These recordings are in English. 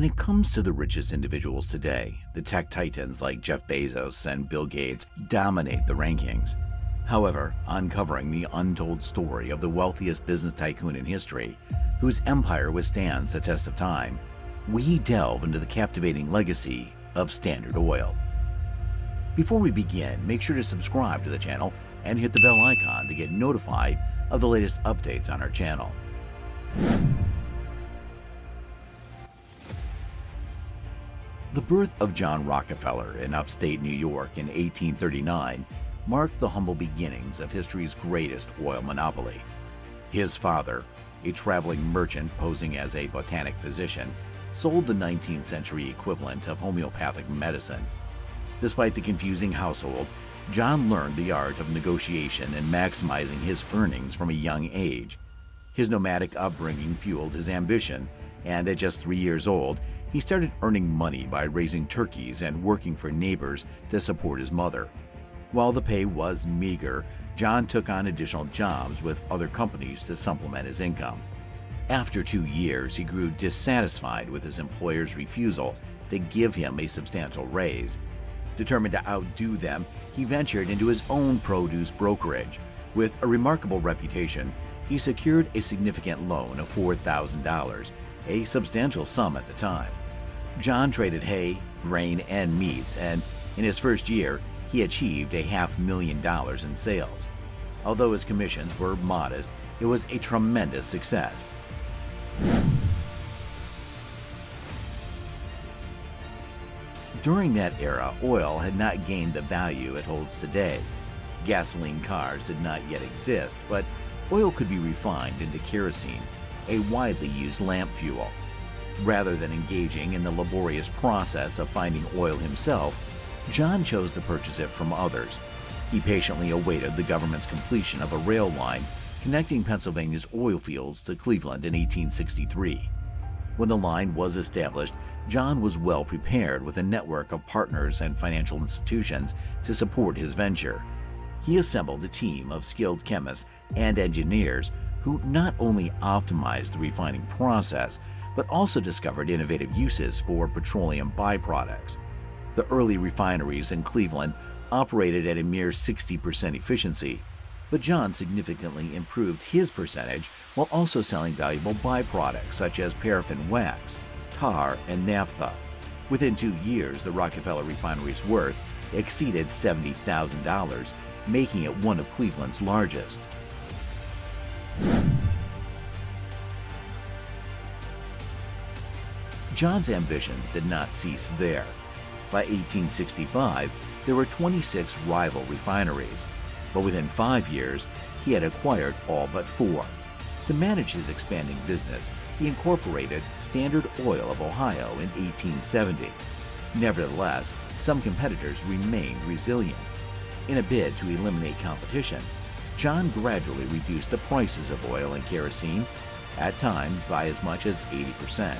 when it comes to the richest individuals today, the tech titans like Jeff Bezos and Bill Gates dominate the rankings. However, uncovering the untold story of the wealthiest business tycoon in history, whose empire withstands the test of time, we delve into the captivating legacy of Standard Oil. Before we begin, make sure to subscribe to the channel and hit the bell icon to get notified of the latest updates on our channel. The birth of John Rockefeller in upstate New York in 1839 marked the humble beginnings of history's greatest oil monopoly. His father, a traveling merchant posing as a botanic physician, sold the 19th century equivalent of homeopathic medicine. Despite the confusing household, John learned the art of negotiation and maximizing his earnings from a young age. His nomadic upbringing fueled his ambition, and at just 3 years old, he started earning money by raising turkeys and working for neighbors to support his mother. While the pay was meager, John took on additional jobs with other companies to supplement his income. After 2 years, he grew dissatisfied with his employer's refusal to give him a substantial raise. Determined to outdo them, he ventured into his own produce brokerage. With a remarkable reputation, he secured a significant loan of $4,000, a substantial sum at the time. John traded hay, grain, and meats, and in his first year, he achieved a $500,000 in sales. Although his commissions were modest, it was a tremendous success. During that era, oil had not gained the value it holds today. Gasoline cars did not yet exist, but oil could be refined into kerosene, a widely used lamp fuel. Rather than engaging in the laborious process of finding oil himself, John chose to purchase it from others. He patiently awaited the government's completion of a rail line connecting Pennsylvania's oil fields to Cleveland in 1863. When the line was established, John was well prepared with a network of partners and financial institutions to support his venture. He assembled a team of skilled chemists and engineers who not only optimized the refining process, but also discovered innovative uses for petroleum byproducts. The early refineries in Cleveland operated at a mere 60% efficiency, but John significantly improved his percentage while also selling valuable byproducts such as paraffin wax, tar, and naphtha. Within 2 years, the Rockefeller refinery's worth exceeded $70,000, making it one of Cleveland's largest. John's ambitions did not cease there. By 1865, there were 26 rival refineries, but within 5 years, he had acquired all but 4. To manage his expanding business, he incorporated Standard Oil of Ohio in 1870. Nevertheless, some competitors remained resilient. In a bid to eliminate competition, John gradually reduced the prices of oil and kerosene, at times by as much as 80%.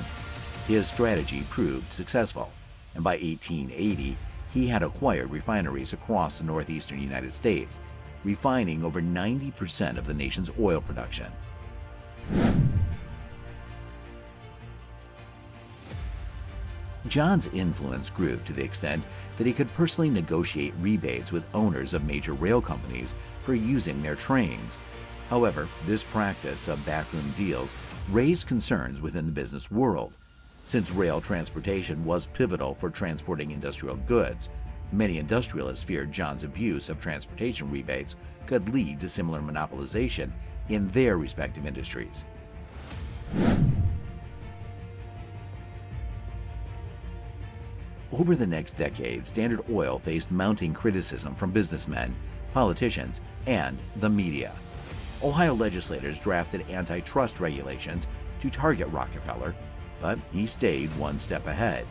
His strategy proved successful, and by 1880, he had acquired refineries across the northeastern United States, refining over 90% of the nation's oil production. John's influence grew to the extent that he could personally negotiate rebates with owners of major rail companies for using their trains. However, this practice of backroom deals raised concerns within the business world. Since rail transportation was pivotal for transporting industrial goods, many industrialists feared John's abuse of transportation rebates could lead to similar monopolization in their respective industries. Over the next decade, Standard Oil faced mounting criticism from businessmen, politicians, and the media. Ohio legislators drafted antitrust regulations to target Rockefeller, but he stayed one step ahead.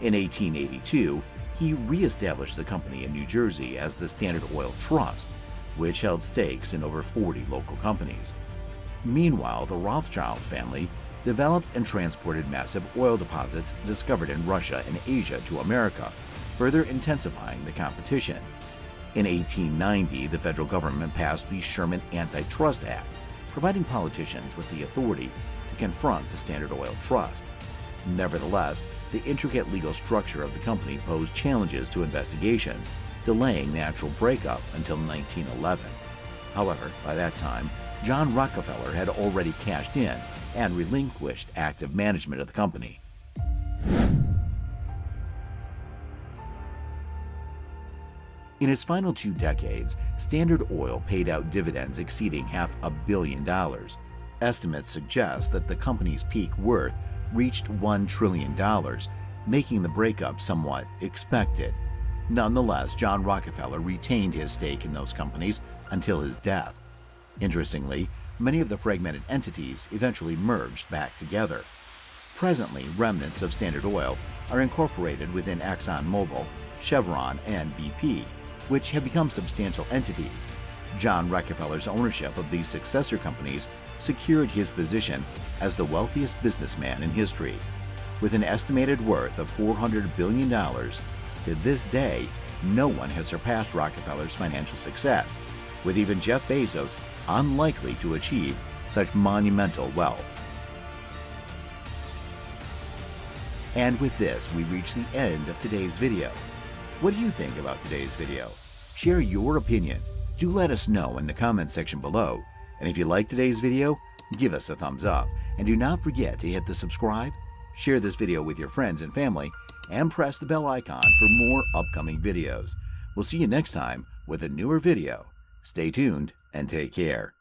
In 1882, he re-established the company in New Jersey as the Standard Oil Trust, which held stakes in over 40 local companies. Meanwhile, the Rothschild family developed and transported massive oil deposits discovered in Russia and Asia to America, further intensifying the competition. In 1890, the federal government passed the Sherman Antitrust Act, providing politicians with the authority to confront the Standard Oil Trust. Nevertheless, the intricate legal structure of the company posed challenges to investigations, delaying the actual breakup until 1911. However, by that time, John Rockefeller had already cashed in and relinquished active management of the company. In its final 2 decades, Standard Oil paid out dividends exceeding $500 billion. Estimates suggest that the company's peak worth reached $1 trillion, making the breakup somewhat expected. Nonetheless, John Rockefeller retained his stake in those companies until his death. Interestingly, many of the fragmented entities eventually merged back together. Presently, remnants of Standard Oil are incorporated within ExxonMobil, Chevron, and BP, which have become substantial entities. John Rockefeller's ownership of these successor companies secured his position as the wealthiest businessman in history. With an estimated worth of $400 billion, to this day, no one has surpassed Rockefeller's financial success, with even Jeff Bezos unlikely to achieve such monumental wealth. And with this, we reach the end of today's video. What do you think about today's video? Share your opinion. Do let us know in the comment section below. And if you like today's video, give us a thumbs up. And do not forget to hit the subscribe, share this video with your friends and family, and press the bell icon for more upcoming videos. We'll see you next time with a newer video. Stay tuned and take care.